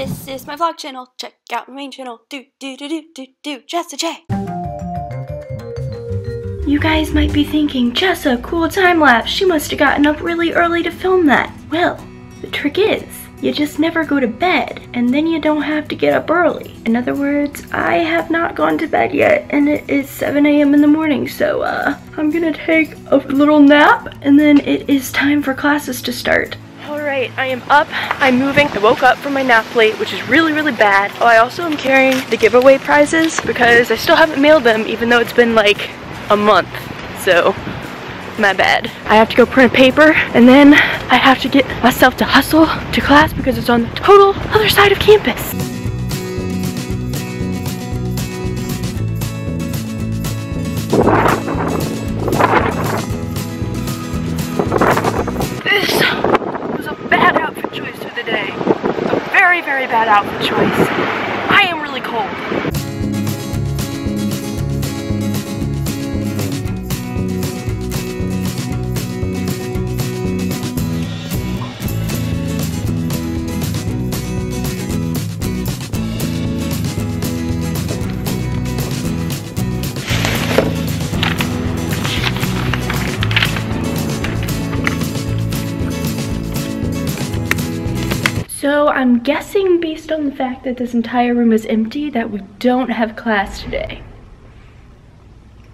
This is my vlog channel. Check out my main channel. JessaJay. You guys might be thinking, Jessa, cool time lapse. She must have gotten up really early to film that. Well, the trick is, you just never go to bed, and then you don't have to get up early. In other words, I have not gone to bed yet, and it is 7 a.m. in the morning, so I'm gonna take a little nap, and then it is time for classes to start. Alright, I am up, I'm moving, I woke up from my nap late, which is really, really bad. Oh, I also am carrying the giveaway prizes, because I still haven't mailed them, even though it's been like a month, so my bad. I have to go print a paper, and then I have to get myself to hustle to class because it's on the total other side of campus. This was a bad outfit choice for the day. A very, very bad outfit choice. I am really cold. So I'm guessing, based on the fact that this entire room is empty, that we don't have class today.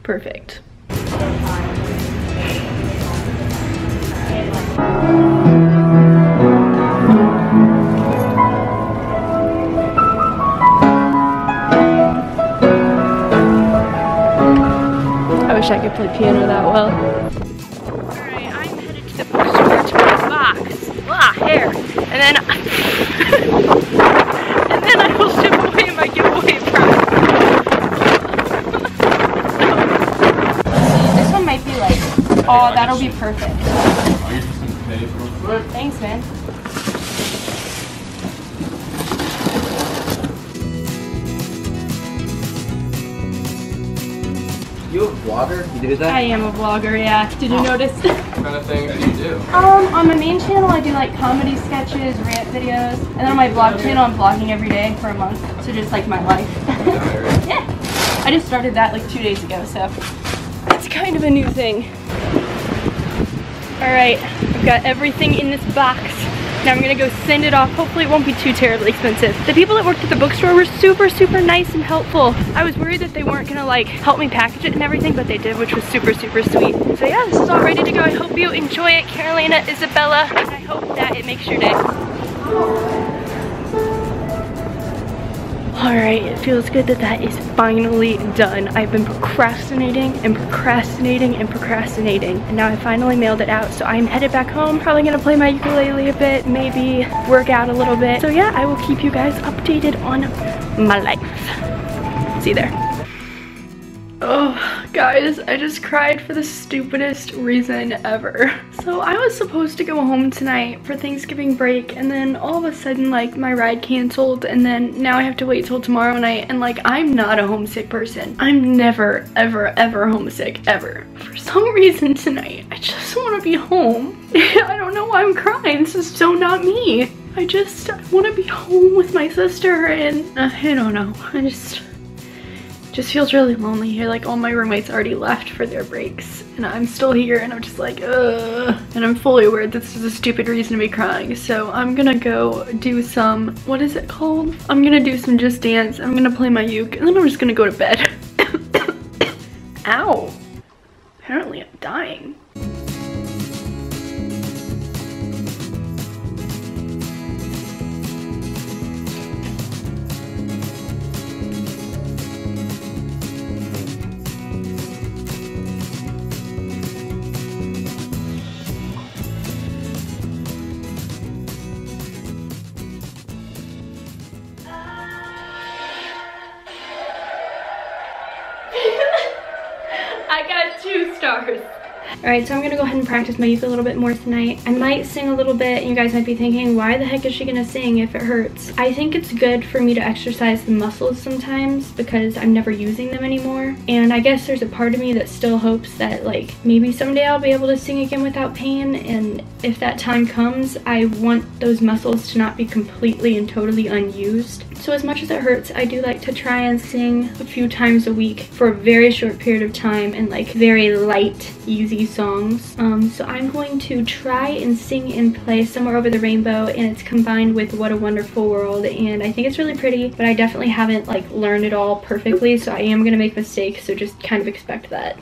Perfect. I wish I could play piano that well. Alright, I'm headed to the bookstore to buy a box. Ah, hair. And then and then I will ship away my giveaway prize. See, this one might be like, oh, that'll be perfect. Thanks, man. You a vlogger? You do that? I am a vlogger, yeah. Did you notice? What kind of thing do you do? On my main channel I do like comedy sketches, rant videos, and then on my vlog channel I'm vlogging every day for a month. So just like my life. Yeah. I just started that like 2 days ago, so it's kind of a new thing. Alright, I've got everything in this box. Now I'm gonna go send it off. Hopefully it won't be too terribly expensive. The people that worked at the bookstore were super, super nice and helpful. I was worried that they weren't gonna like help me package it and everything, but they did, which was super, super sweet. So yeah, this is all ready to go. I hope you enjoy it, Carolina, Isabella, and I hope that it makes your day. All right, it feels good that that is finally done. I've been procrastinating and procrastinating and procrastinating, and now I finally mailed it out. So I'm headed back home, probably gonna play my ukulele a bit, maybe work out a little bit. So yeah, I will keep you guys updated on my life. See you there. Oh, guys, I just cried for the stupidest reason ever. So I was supposed to go home tonight for Thanksgiving break, and then all of a sudden, like, my ride canceled, and then now I have to wait till tomorrow night, and like, I'm not a homesick person. I'm never, ever, ever homesick, ever. For some reason tonight, I just want to be home. I don't know why I'm crying. This is so not me. I want to be home with my sister, and I don't know. Just feels really lonely here. Like, all my roommates already left for their breaks and I'm still here, and I'm just like, ugh. And I'm fully aware this is a stupid reason to be crying, so I'm gonna go do some, what is it called? I'm gonna do some Just Dance, I'm gonna play my uke, and then I'm just gonna go to bed. Ow. Apparently I'm dying. I got 2 stars. Alright, so I'm gonna go ahead and practice my uke a little bit more tonight. I might sing a little bit, and you guys might be thinking, why the heck is she gonna sing if it hurts? I think it's good for me to exercise the muscles sometimes because I'm never using them anymore. And I guess there's a part of me that still hopes that, like, maybe someday I'll be able to sing again without pain, and if that time comes, I want those muscles to not be completely and totally unused. So as much as it hurts, I do like to try and sing a few times a week for a very short period of time and like very light, easy songs. So I'm going to try and sing and play Somewhere Over the Rainbow, and it's combined with What a Wonderful World, and I think it's really pretty, but I definitely haven't like learned it all perfectly, so I am gonna make mistakes, so just kind of expect that.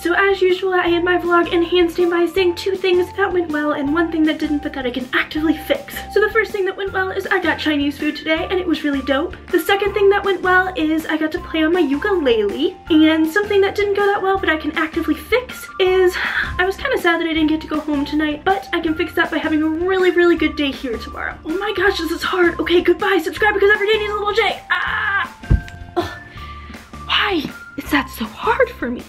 So as usual, I end my vlog and handstand by saying two things that went well and one thing that didn't, but that I can actively fix. So the first thing that went well is I got Chinese food today and it was really dope. The second thing that went well is I got to play on my ukulele. And something that didn't go that well, but I can actively fix, is I was kind of sad that I didn't get to go home tonight, but I can fix that by having a really, really good day here tomorrow. Oh my gosh, this is hard. Okay, goodbye. Subscribe because every day needs a little J. Ah! Ugh. Why is that so hard for me?